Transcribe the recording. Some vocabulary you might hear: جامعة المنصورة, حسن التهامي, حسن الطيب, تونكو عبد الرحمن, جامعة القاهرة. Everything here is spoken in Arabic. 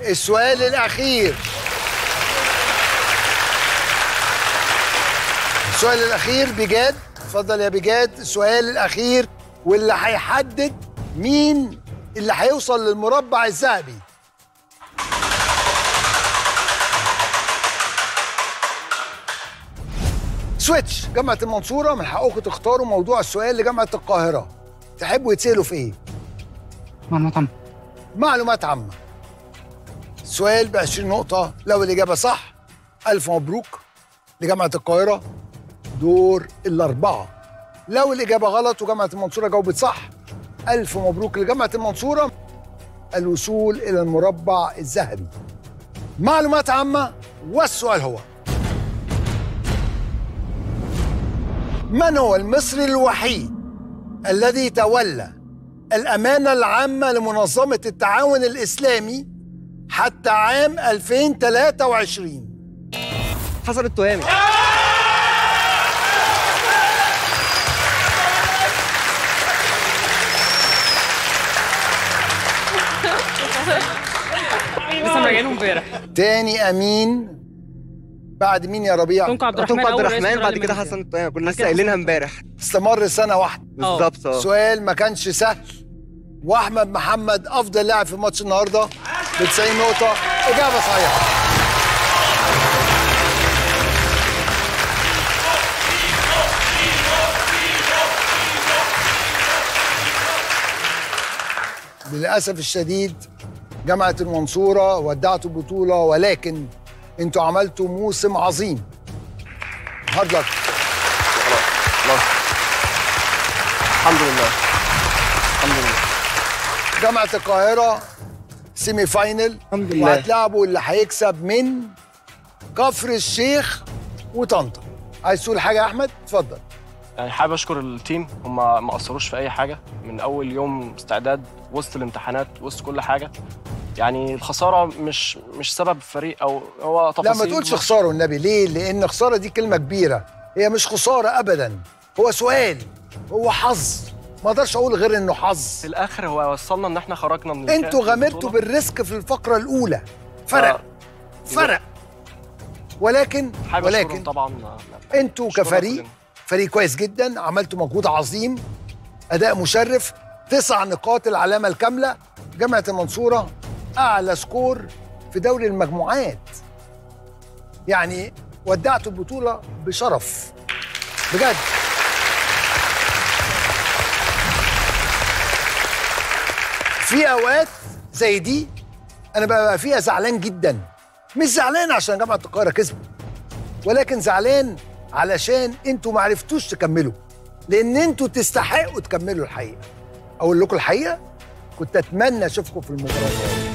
السؤال الأخير. السؤال الأخير بجاد، اتفضل يا بجاد. السؤال الأخير واللي هيحدد مين اللي هيوصل للمربع الذهبي. سويتش. جامعة المنصورة من حقكم تختاروا موضوع السؤال لجامعة القاهرة. تحبوا يتسألوا في إيه؟ معلومات عامة. معلومات عامة. السؤال ب 20 نقطة، لو الإجابة صح ألف مبروك لجامعة القاهرة دور الأربعة. لو الإجابة غلط وجامعة المنصورة جاوبت صح، ألف مبروك لجامعة المنصورة الوصول إلى المربع الذهبي. معلومات عامة، والسؤال هو: من هو المصري الوحيد الذي تولى الأمانة العامة لمنظمة التعاون الإسلامي حتى عام 2023؟ حسن التهامي. لسه مراجعينه امبارح. تاني امين بعد مين يا ربيع؟ تونكو عبد الرحمن بعد كده حسن الطيب. كنا لسه قايلينها امبارح. استمر سنه واحده بالظبط. سؤال ما كانش سهل، واحمد محمد افضل لاعب في ماتش النهارده ب 90 نقطه. اجابه صحيحه. للاسف الشديد جامعة المنصورة ودعتوا البطولة، ولكن انتوا عملتوا موسم عظيم. هارد لك. الحمد لله. الحمد لله. جامعة القاهرة سيمي فاينل، الحمد لله، وهتلعبوا اللي هيكسب من كفر الشيخ وطنطا. عايز تقول حاجة يا أحمد؟ اتفضل. يعني حابب اشكر التيم، هم ما قصروش في اي حاجه من اول يوم استعداد، وسط الامتحانات، وسط كل حاجه. يعني الخساره مش سبب فريق او هو تفاصيل. لا ما تقولش خساره والنبي. ليه؟ لان خساره دي كلمه كبيره، هي مش خساره ابدا، هو سؤال، هو حظ. ما اقدرش اقول غير انه حظ. في الاخر هو وصلنا ان احنا خرجنا من انتوا غامرتوا بالريسك في الفقره الاولى. فرق ولكن طبعا انتوا كفريق فريق كويس جدا، عملتوا مجهود عظيم، اداء مشرف، 9 نقاط العلامه الكامله. جامعه المنصوره اعلى سكور في دوري المجموعات، يعني ودعتوا البطوله بشرف بجد. في اوقات زي دي انا ببقى فيها زعلان جدا، مش زعلان عشان جامعه القاهره كسبت، ولكن زعلان علشان انتوا ما عرفتوش تكملوا، لان انتوا تستحقوا تكملوا. الحقيقه اقول لكم الحقيقه، كنت اتمنى اشوفكم في المباراه.